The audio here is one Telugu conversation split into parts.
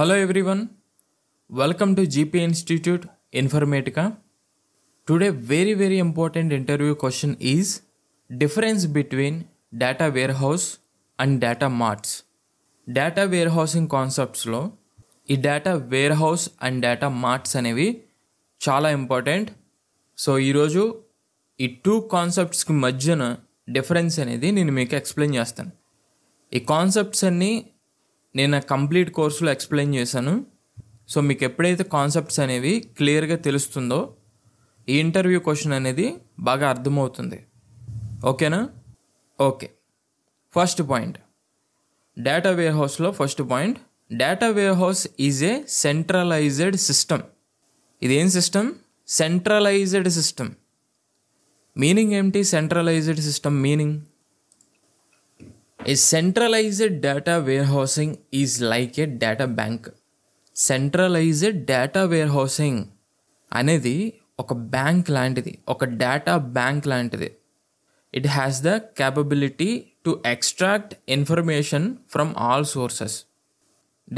Hello everyone, welcome to GP Institute Informatica. Today very important interview question is difference between data warehouse and data marts. Data warehousing concepts lo ee data warehouse and data marts అనేవి చాలా ఇంపార్టెంట్. సో ఈ రోజు ఈ టూ కాన్సెప్ట్స్ కి మధ్యన డిఫరెన్స్ అనేది నేను మీకు ఎక్స్ప్లెయిన్ చేస్తాను. ఈ కాన్సెప్ట్స్ అన్ని నేను కంప్లీట్ కోర్సులో ఎక్స్ప్లెయిన్ చేశాను. సో మీకు ఎప్పుడైతే కాన్సెప్ట్స్ అనేవి క్లియర్గా తెలుస్తుందో ఈ ఇంటర్వ్యూ క్వశ్చన్ అనేది బాగా అర్థమవుతుంది. ఓకేనా? ఓకే, ఫస్ట్ పాయింట్ డేటా వేర్హౌస్లో first point, data warehouse is a centralized system. ఇదేం సిస్టమ్? Centralized system. మీనింగ్ ఏంటి centralized system meaning? A centralized data warehousing is like a data bank. Centralized data warehousing అనేది ఒక బ్యాంక్ లాంటిది, ఒక డేటా బ్యాంక్ లాంటిది. It has the capability to extract information from all sources.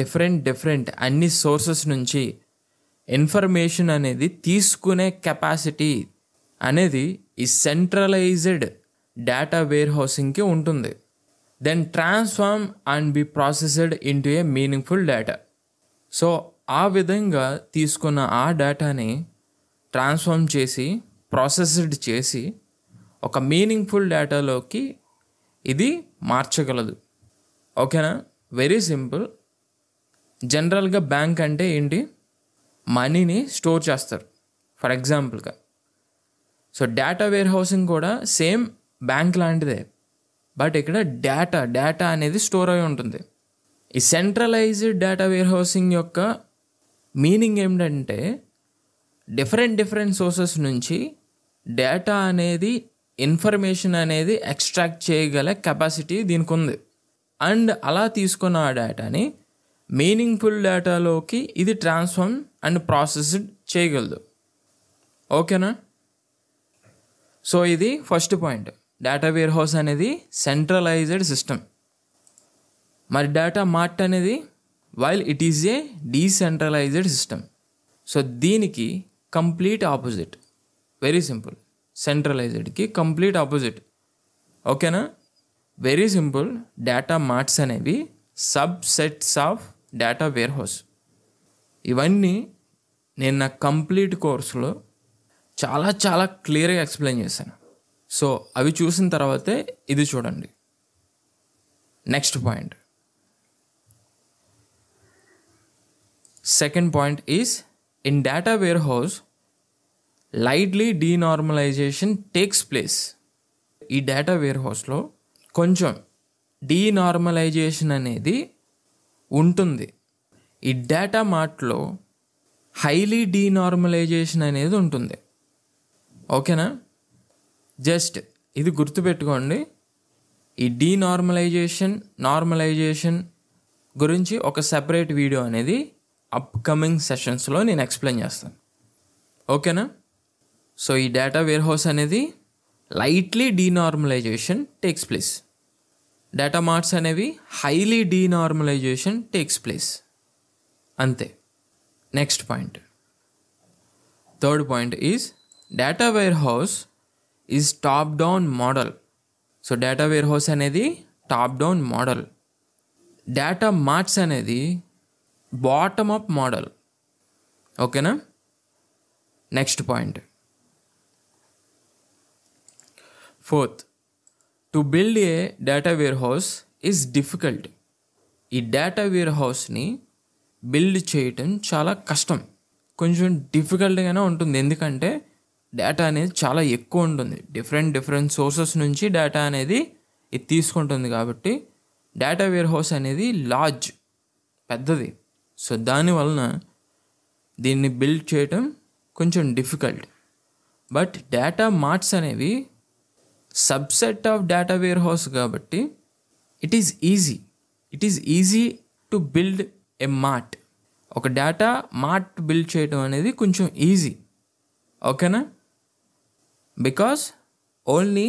Different అన్ని సోర్సెస్ నుంచి ఇన్ఫర్మేషన్ అనేది తీసుకునే కెపాసిటీ అనేది ఈ సెంట్రలైజ్డ్ డేటా వేర్హౌసింగ్కి ఉంటుంది. Then transform and be processed into a meaningful data. So ఆ విధంగా తీసుకున్న ఆ డేటాని ట్రాన్స్ఫార్మ్ చేసి ప్రాసెస్డ్ చేసి ఒక మీనింగ్ఫుల్ డేటాలోకి ఇది మార్చగలదు. ఓకేనా? Very simple. జనరల్గా బ్యాంక్ అంటే ఏంటి? మనీని స్టోర్ చేస్తారు ఫర్ ఎగ్జాంపుల్గా. సో డేటా వేర్ హౌసింగ్ కూడా సేమ్ బ్యాంక్ లాంటిదే, బట్ ఇక్కడ డేటా అనేది స్టోర్ అయి ఉంటుంది. ఈ సెంట్రలైజ్డ్ డేటా వేర్హౌసింగ్ యొక్క మీనింగ్ ఏమిటంటే డిఫరెంట్ సోర్సెస్ నుంచి డేటా అనేది ఇన్ఫర్మేషన్ అనేది ఎక్స్ట్రాక్ట్ చేయగల కెపాసిటీ దీనికి ఉంది. అండ్ అలా తీసుకున్న ఆ డేటాని మీనింగ్ఫుల్ డేటాలోకి ఇది ట్రాన్స్ఫార్మ్ అండ్ ప్రాసెస్డ్ చేయగలదు. ఓకేనా? సో ఇది ఫస్ట్ పాయింట్, డేటా వేర్హౌస్ అనేది సెంట్రలైజ్డ్ సిస్టమ్. మరి డేటా మార్ట్ అనేది while it is a decentralized system. So దీనికి కంప్లీట్ ఆపోజిట్. వెరీ సింపుల్, సెంట్రలైజ్డ్కి కంప్లీట్ ఆపోజిట్. ఓకేనా? Very simple. డేటా మార్ట్స్ అనేవి subsets of data warehouse. ఇవన్నీ నేను నా కంప్లీట్ కోర్సులో చాలా క్లియర్గా ఎక్స్ప్లెయిన్ చేశాను. సో అవి చూసిన తర్వాతే ఇది చూడండి. Next point, second point is in data warehouse lightly denormalisation takes place. ఈ డేటా వేర్ హౌస్లో కొంచెం డీనార్మలైజేషన్ అనేది ఉంటుంది. ఈ డేటా మార్ట్లో హైలీ డీనార్మలైజేషన్ అనేది ఉంటుంది. ఓకేనా? జస్ట్ ఇది గుర్తుపెట్టుకోండి. ఈ డీనార్మలైజేషన్ నార్మలైజేషన్ గురించి ఒక సెపరేట్ వీడియో అనేది అప్కమింగ్ సెషన్స్లో నేను ఎక్స్ప్లెయిన్ చేస్తాను. ఓకేనా? సో ఈ డేటా వేర్హౌస్ అనేది lightly denormalisation takes place. Data marts అనేవి హైలీ డీనార్మలైజేషన్ టేక్స్ ప్లేస్, అంతే. Next point, third point is data warehouse is top down model. So data warehouse అనేది top down model. Data marts అనేది bottom up model. ఓకేనా? Next point, fourth, to build a data warehouse is difficult. ఈ డేటా వేర్హౌస్ని బిల్డ్ చేయటం చాలా కష్టం, కొంచెం డిఫికల్ట్గానే ఉంటుంది. ఎందుకంటే డేటా అనేది చాలా ఎక్కువ ఉంటుంది. డిఫరెంట్ సోర్సెస్ నుంచి డేటా అనేది ఇది తీసుకుంటుంది. కాబట్టి డేటా వేర్హౌస్ అనేది లార్జ్, పెద్దది. సో దానివలన దీన్ని బిల్డ్ చేయటం కొంచెం డిఫికల్ట్. బట్ డేటా మార్ట్స్ అనేవి సబ్సెట్ ఆఫ్ డేటా వేర్హౌస్ కాబట్టి it is easy to build a mart. ఒక డేటా మార్ట్ బిల్డ్ చేయటం అనేది కొంచెం ఈజీ. ఓకేనా? బికాస్ ఓన్లీ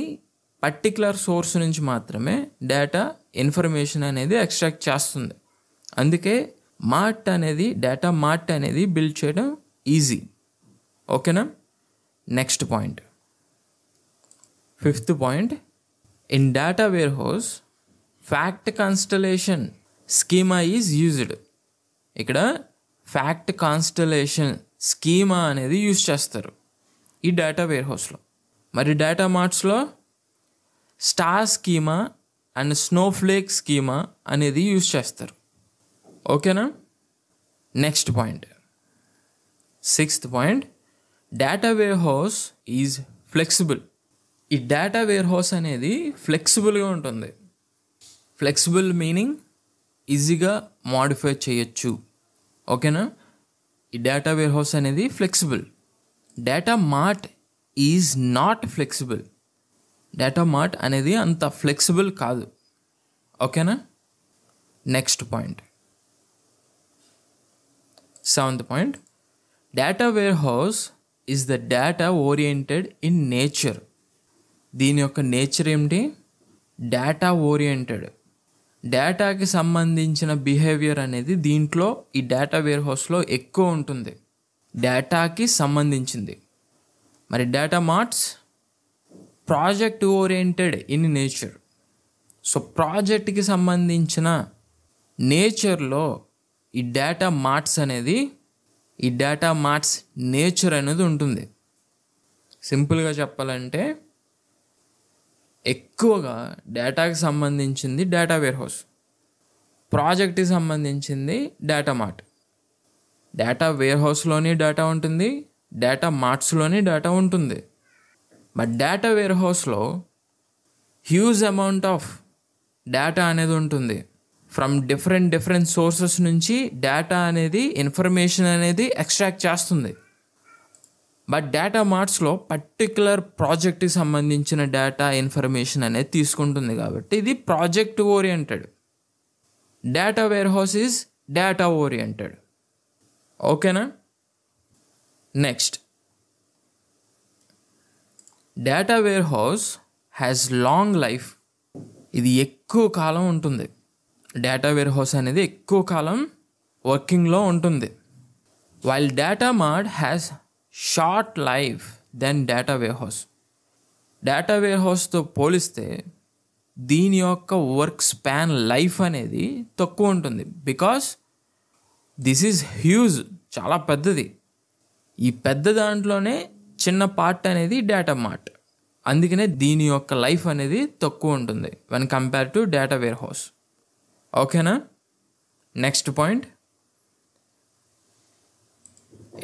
పర్టికులర్ సోర్స్ నుంచి మాత్రమే డేటా ఇన్ఫర్మేషన్ అనేది ఎక్స్ట్రాక్ట్ చేస్తుంది. అందుకే మార్ట్ అనేది డేటా మార్ట్ అనేది బిల్డ్ చేయడం ఈజీ. ఓకేనా. Next point, fifth point, in data warehouse fact constellation schema is used. ఇక్కడ ఫ్యాక్ట్ కాన్స్టలేషన్ స్కీమా అనేది యూజ్ చేస్తారు ఈ డేటా వేర్ హౌస్లో. మరి డేటా మార్ట్స్లో star schema and snowflake schema అనేది యూజ్ చేస్తారు. ఓకేనా. Next point, sixth point, data warehouse is flexible. ఈ డేటా వేర్ హౌస్ అనేది ఫ్లెక్సిబుల్గా ఉంటుంది. ఫ్లెక్సిబుల్ మీనింగ్ ఈజీగా మోడిఫై చేయొచ్చు. ఓకేనా. ఈ డేటా వేర్ హౌస్ అనేది flexible. Data mart is not flexible. Data mart అనేది అంత ఫ్లెక్సిబుల్ కాదు. ఓకేనా. Next point, seventh point, data warehouse is the data oriented in nature. దీని యొక్క నేచర్ ఏమిటి? Data oriented. డేటాకి సంబంధించిన బిహేవియర్ అనేది దీంట్లో ఈ డేటా వేర్ హౌస్లో ఎక్కువ ఉంటుంది, డేటాకి సంబంధించింది. మరి data marts project oriented in nature. So ప్రాజెక్ట్కి సంబంధించిన నేచర్లో ఈ డేటా మార్ట్స్ అనేది, ఈ డేటా మార్ట్స్ నేచర్ అనేది ఉంటుంది. సింపుల్గా చెప్పాలంటే ఎక్కువగా డేటాకి సంబంధించింది డేటా వేర్ హౌస్, ప్రాజెక్ట్కి సంబంధించింది డేటా మార్ట్. డేటా వేర్ హౌస్లోని డేటా ఉంటుంది, డేటా మార్ట్స్లోని డేటా ఉంటుంది. బట్ డేటా వేర్ హౌస్లో హ్యూజ్ అమౌంట్ ఆఫ్ డేటా అనేది ఉంటుంది. ఫ్రమ్ డిఫరెంట్ సోర్సెస్ నుంచి డేటా అనేది, ఇన్ఫర్మేషన్ అనేది ఎక్స్ట్రాక్ట్ చేస్తుంది. బట్ డేటా మార్ట్స్లో పర్టిక్యులర్ ప్రాజెక్ట్కి సంబంధించిన డేటా, ఇన్ఫర్మేషన్ అనేది తీసుకుంటుంది. కాబట్టి ఇది project oriented. Data warehouse is data oriented. ఓకేనా. Next, data warehouse has long life. ఇది ఎక్కువ కాలం ఉంటుంది. డేటా వేర్ హౌస్ అనేది ఎక్కువ కాలం వర్కింగ్లో ఉంటుంది. While data mart has short life then data warehouse. Data వేర్ హౌస్తో పోలిస్తే దీని యొక్క వర్క్ స్పాన్ లైఫ్ అనేది తక్కువ ఉంటుంది. బికాస్ దిస్ ఈజ్ హ్యూజ్, చాలా పెద్దది. ఈ పెద్ద దాంట్లోనే చిన్న పార్ట్ అనేది డేటా మార్ట్. అందుకనే దీని యొక్క లైఫ్ అనేది తక్కువ ఉంటుంది when compare to data warehouse. ఓకేనా. Next point,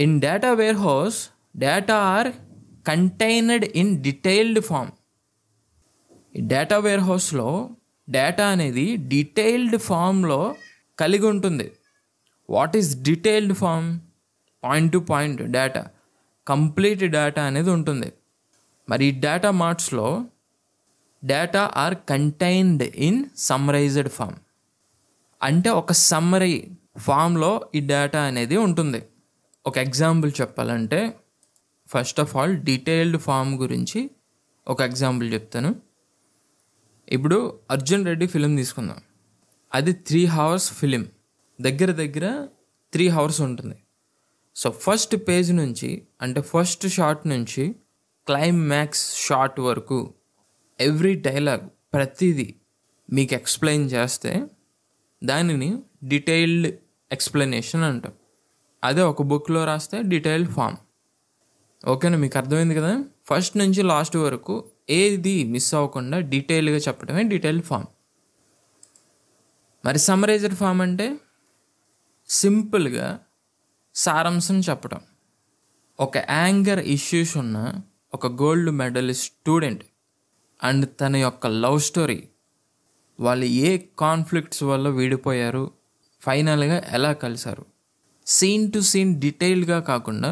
in data warehouse data are contained in detailed form. Data వేర్ హౌస్లో డేటా అనేది డీటెయిల్డ్ ఫామ్లో కలిగి ఉంటుంది. What is detailed form? Point to point data, complete data అనేది ఉంటుంది. మరి ఈ డేటా మార్ట్స్లో data are contained in summarized form. అంటే ఒక సమ్మరీ ఫామ్లో ఈ డేటా అనేది ఉంటుంది. ఒక ఎగ్జాంపుల్ చెప్పాలంటే, first of all detailed form గురించి ఒక ఎగ్జాంపుల్ చెప్తాను. ఇప్పుడు అర్జున్ రెడ్డి ఫిలిం తీసుకుందాం. అది 3 hours ఫిలిం, దగ్గర 3 hours ఉంటుంది. సో ఫస్ట్ పేజ్ నుంచి, అంటే ఫస్ట్ షాట్ నుంచి క్లైమాక్స్ షాట్ వరకు ఎవ్రీ డైలాగ్, ప్రతిదీ మీకు ఎక్స్ప్లెయిన్ చేస్తే దానిని డీటెయిల్డ్ ఎక్స్ప్లెనేషన్ అంటాం. అదే ఒక బుక్లో రాస్తే డీటెయిల్డ్ ఫామ్. ఓకేనా, మీకు అర్థమైంది కదా. ఫస్ట్ నుంచి లాస్ట్ వరకు ఏది మిస్ అవ్వకుండా డీటెయిల్గా చెప్పడమే డీటెయిల్డ్ ఫామ్. మరి సమ్మరైజ్డ్ ఫామ్ అంటే సింపుల్గా సారాంశం చెప్పడం. ఒక యాంగర్ ఇష్యూస్ ఉన్న ఒక గోల్డ్ మెడలిస్ట్ స్టూడెంట్ అండ్ తన యొక్క లవ్ స్టోరీ, వాళ్ళు ఏ కాన్ఫ్లిక్ట్స్ వల్ల విడిపోయారు, ఫైనల్గా ఎలా కలిశారు, సీన్ టు సీన్ డీటెయిల్గా కాకుండా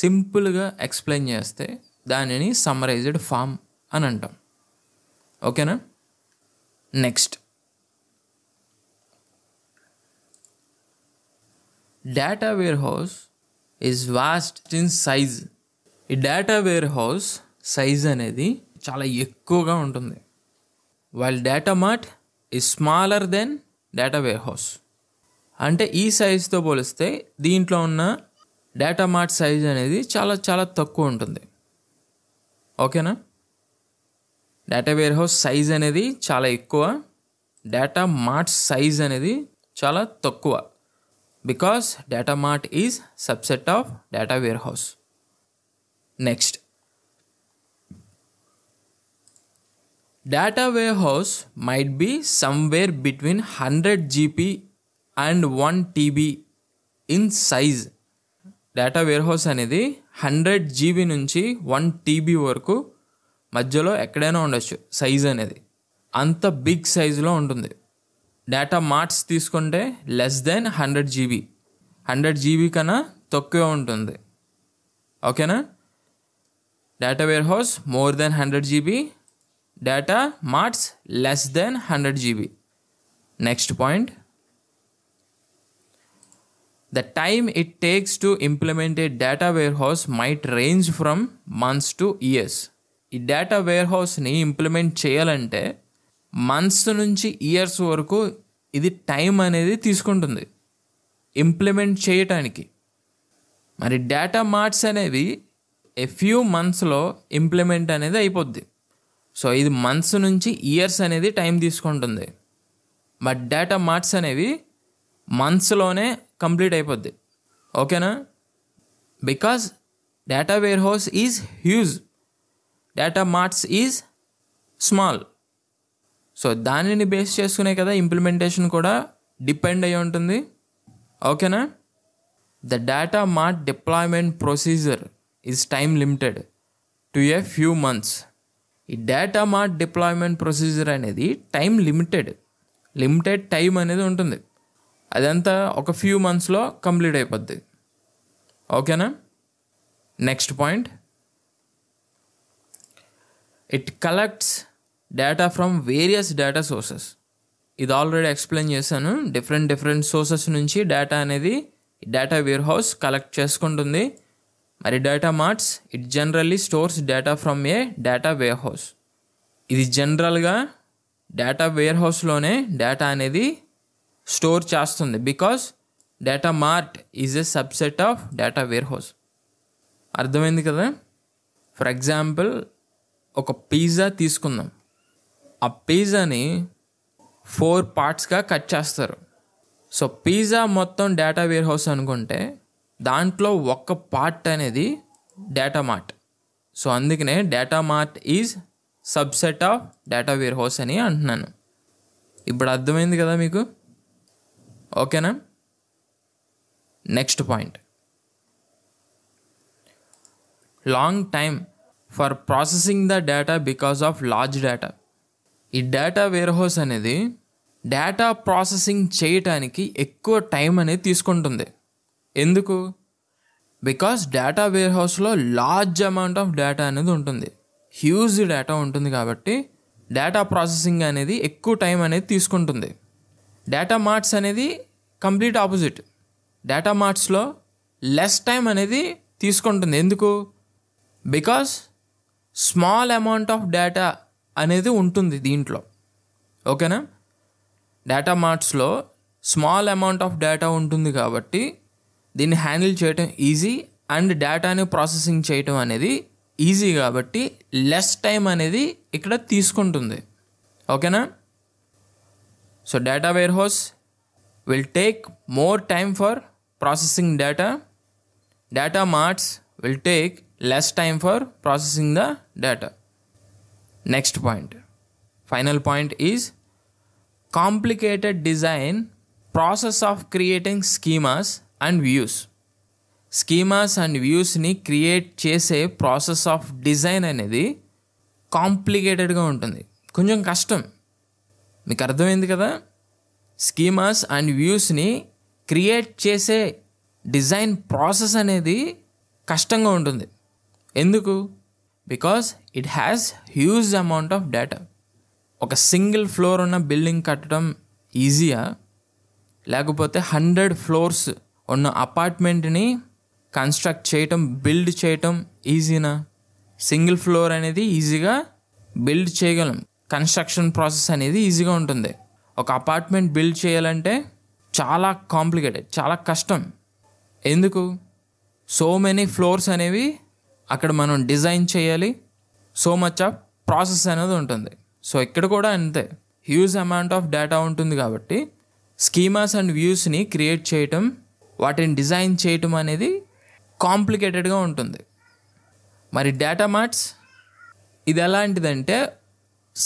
సింపుల్గా ఎక్స్ప్లెయిన్ చేస్తే దానిని సమ్మరైజ్డ్ ఫామ్ అని అంటాం. ఓకేనా. Next, data warehouse is vast in size. ఈ డేటా వేర్ హౌస్ సైజ్ అనేది చాలా ఎక్కువగా ఉంటుంది. While data mart is smaller than data warehouse. అంటే ఈ సైజ్ తో పోలిస్తే దీంట్లో ఉన్న డేటా మార్ట్ సైజ్ అనేది చాలా చాలా తక్కువ ఉంటుంది. ఓకేనా? డేటా వేర్ హౌస్ సైజ్ అనేది చాలా ఎక్కువ, డేటా మార్ట్ సైజ్ అనేది చాలా తక్కువ. Because data mart is subset of data warehouse. Next, data warehouse might be somewhere between 100 GP and 1 TB in size. Data warehouse అనేది 100 GB నుంచి 1 TB వరకు మధ్యలో ఎక్కడైనా ఉండొచ్చు. సైజ్ అనేది అంత బిగ్ సైజులో ఉంటుంది. డేటా మార్ట్స్ తీసుకుంటే లెస్ దెన్ 100 GB, 100 GB కన్నా తక్కువే ఉంటుంది. ఓకేనా? Data warehouse more than 100 GB, data marts less than 100 GB. Next point, the time it takes to implement a data warehouse might range from months to years. ఈ data warehouse ని ఇంప్లిమెంట్ చేయాలంటే మంత్స్ నుంచి ఇయర్స్ వరకు ఇది టైం అనేది తీసుకుంటుంది ఇంప్లిమెంట్ చేయటానికి. మరి డేటా మార్ట్స్ అనేవి a few మంత్స్లో ఇంప్లిమెంట్ అనేది అయిపోద్ది. సో ఇది మంత్స్ నుంచి ఇయర్స్ అనేది టైం తీసుకుంటుంది. బట్ డేటా మార్ట్స్ అనేవి మంత్స్లోనే కంప్లీట్ అయిపోద్ది. ఓకేనా? Because data warehouse is huge, data marts is small. So దానిని బేస్ చేసుకునే కదా ఇంప్లిమెంటేషన్ కూడా డిపెండ్ అయి ఉంటుంది. ఓకేనా? The data mart deployment procedure is time limited to a few months. ఈ డేటా మార్ట్ డిప్లాయ్మెంట్ ప్రొసీజర్ అనేది టైం లిమిటెడ్ టైం అనేది ఉంటుంది. అదంతా ఒక ఫ్యూ మంత్స్లో కంప్లీట్ అయిపోద్ది. ఓకేనా? Next point, it collects data from various data sources. ఇది ఆల్రెడీ ఎక్స్ప్లెయిన్ చేశాను. డిఫరెంట్ సోర్సెస్ నుంచి డేటా అనేది డేటా వేర్ హౌస్ కలెక్ట్ చేసుకుంటుంది. మరి data marts it generally stores data from a data warehouse. ఇది జనరల్గా డేటా వేర్ హౌస్లోనే డేటా అనేది స్టోర్ చేస్తుంది. Because data mart is a subset of data warehouse. అర్థమైంది కదా? ఫర్ ఎగ్జాంపుల్, ఒక పిజ్జా తీసుకుందాం. ఆ పిజ్జాని 4 పార్ట్స్గా కట్ చేస్తారు. సో పిజ్జా మొత్తం డేటా వేర్ హౌస్ అనుకుంటే దాంట్లో ఒక్క పార్ట్ అనేది డేటా మార్ట్. సో అందుకనే data mart is subset of data warehouse అని అంటున్నాను. ఇప్పుడు అర్థమైంది కదా మీకు? ఓకేనా? Next point, long time for processing the data because of large data. ఈ డేటా వేర్ హౌస్ అనేది డేటా ప్రాసెసింగ్ చేయటానికి ఎక్కువ టైం అనేది తీసుకుంటుంది. ఎందుకు? బికాస్ డేటా వేర్ హౌస్లో లార్జ్ అమౌంట్ ఆఫ్ డేటా అనేది ఉంటుంది, హ్యూజ్ డేటా ఉంటుంది. కాబట్టి డేటా ప్రాసెసింగ్ అనేది ఎక్కువ టైం అనేది తీసుకుంటుంది. డేటా మార్ట్స్ అనేది కంప్లీట్ ఆపోజిట్. డేటా మార్ట్స్లో లెస్ టైం అనేది తీసుకుంటుంది. ఎందుకు? Because small amount of data అనేది ఉంటుంది దీంట్లో. ఓకేనా? డేటా మార్ట్స్లో స్మాల్ అమౌంట్ ఆఫ్ డేటా ఉంటుంది కాబట్టి దీన్ని హ్యాండిల్ చేయటం ఈజీ, అండ్ డేటాని ప్రాసెసింగ్ చేయటం అనేది ఈజీ. కాబట్టి లెస్ టైం అనేది ఇక్కడ తీసుకుంటుంది. ఓకేనా? So data warehouse will take more time for processing data. Data marts will take less time for processing the data. Next point, final point is complicated design process of creating schemas and views. Schemas and వ్యూస్ని క్రియేట్ చేసే ప్రాసెస్ ఆఫ్ డిజైన్ అనేది కాంప్లికేటెడ్గా ఉంటుంది, కొంచెం కష్టం. మీకు అర్థమైంది కదా? స్కీమాస్ అండ్ వ్యూస్ని క్రియేట్ చేసే డిజైన్ ప్రాసెస్ అనేది కష్టంగా ఉంటుంది. ఎందుకు? Because it has huge amount of data. ఒక సింగిల్ ఫ్లోర్ ఉన్న బిల్డింగ్ కట్టడం ఈజీయా, లేకపోతే 100 ఫ్లోర్స్ ఉన్న అపార్ట్మెంట్ని కన్స్ట్రక్ట్ చేయటం, బిల్డ్ చేయటం ఈజీనా? సింగిల్ ఫ్లోర్ అనేది ఈజీగా బిల్డ్ చేయగలం, కన్స్ట్రక్షన్ ప్రాసెస్ అనేది ఈజీగా ఉంటుంది. ఒక అపార్ట్మెంట్ బిల్డ్ చేయాలంటే చాలా కాంప్లికేటెడ్, చాలా కష్టం. ఎందుకు? సో మెనీ ఫ్లోర్స్ అనేవి అక్కడ మనం డిజైన్ చేయాలి, సో మచ్ ఆఫ్ ప్రాసెస్ అనేది ఉంటుంది. సో ఇక్కడ కూడా అంతే, హ్యూజ్ అమౌంట్ ఆఫ్ డేటా ఉంటుంది కాబట్టి స్కీమాస్ అండ్ వ్యూస్ని క్రియేట్ చేయటం, వాటిని డిజైన్ చేయటం అనేది కాంప్లికేటెడ్గా ఉంటుంది. మరి డేటా మార్ట్స్ ఇది ఎలాంటిదంటే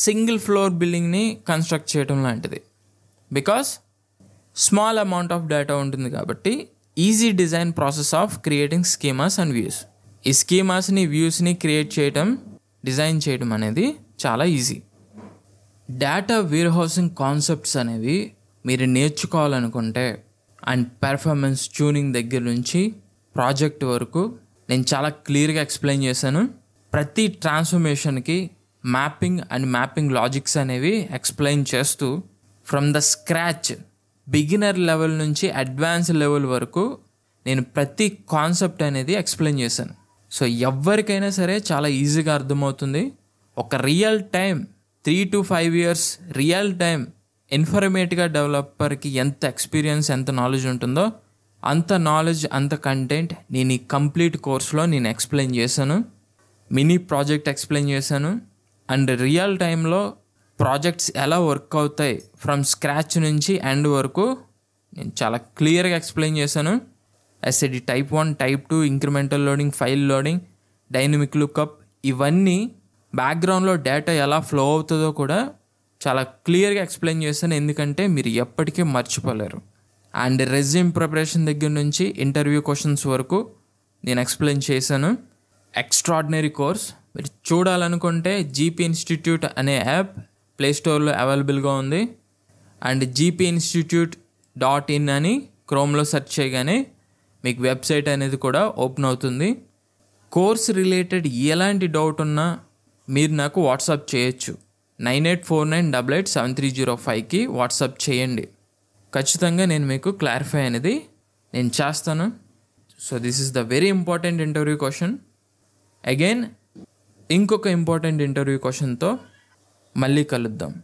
సింగిల్ ఫ్లోర్ బిల్డింగ్ని కన్స్ట్రక్ట్ చేయటం లాంటిది. Because small amount of data ఉంటుంది కాబట్టి easy design process of creating schemas and views. ఈ స్కీమాస్ని వ్యూస్ని క్రియేట్ చేయటం, డిజైన్ చేయడం అనేది చాలా easy. Data warehousing concepts అనేవి మీరు నేర్చుకోవాలనుకుంటే అండ్ పెర్ఫార్మెన్స్ ట్యూనింగ్ దగ్గర నుంచి ప్రాజెక్ట్ వరకు నేను చాలా క్లియర్గా ఎక్స్ప్లెయిన్ చేశాను. ప్రతి ట్రాన్స్ఫర్మేషన్కి మ్యాపింగ్ అండ్ మ్యాపింగ్ లాజిక్స్ అనేవి ఎక్స్ప్లెయిన్ చేస్తూ from the scratch beginner level నుంచి అడ్వాన్స్ లెవెల్ వరకు నేను ప్రతి కాన్సెప్ట్ అనేది ఎక్స్ప్లెయిన్ చేశాను. సో ఎవరికైనా సరే చాలా ఈజీగా అర్థమవుతుంది. ఒక real time 3 to 5 years real time Informatica డెవలపర్కి ఎంత ఎక్స్పీరియన్స్, ఎంత నాలెడ్జ్ ఉంటుందో అంత నాలెడ్జ్, అంత కంటెంట్ నేను ఈ కంప్లీట్ కోర్సులో నేను ఎక్స్ప్లెయిన్ చేశాను. మినీ ప్రాజెక్ట్ ఎక్స్ప్లెయిన్ చేశాను అండ్ రియల్ టైంలో ప్రాజెక్ట్స్ ఎలా వర్క్ అవుతాయి ఫ్రమ్ స్క్రాచ్ నుంచి ఎండ్ వరకు నేను చాలా క్లియర్గా ఎక్స్ప్లెయిన్ చేశాను. SCD type 1, type 2, incremental loading, file loading, dynamic lookup, ఇవన్నీ బ్యాక్గ్రౌండ్లో డేటా ఎలా ఫ్లో అవుతుందో కూడా చాలా క్లియర్గా ఎక్స్ప్లెయిన్ చేశాను. ఎందుకంటే మీరు ఎప్పటికీ మర్చిపోలేరు. అండ్ రెజ్యూమ్ ప్రిపరేషన్ దగ్గర నుంచి ఇంటర్వ్యూ క్వశ్చన్స్ వరకు నేను ఎక్స్ప్లెయిన్ చేశాను. ఎక్స్ట్రాడినరీ కోర్స్ మీరు చూడాలనుకుంటే జీపీ ఇన్స్టిట్యూట్ అనే యాప్ ప్లేస్టోర్లో అవైలబుల్గా ఉంది. అండ్ gpinstitute.in అని క్రోమ్లో సెర్చ్ చేయగానే మీకు వెబ్సైట్ అనేది కూడా ఓపెన్ అవుతుంది. కోర్స్ రిలేటెడ్ ఎలాంటి డౌట్ ఉన్నా మీరు నాకు వాట్సాప్ చేయొచ్చు. 9849887305కి వాట్సాప్ చేయండి. ఖచ్చితంగా నేను మీకు క్లారిఫై అనేది నేను చేస్తాను. So this is the very important interview question. Again ఇంకొక ఇంపార్టెంట్ ఇంటర్వ్యూ క్వశ్చన్తో మళ్ళీ కలుద్దాం.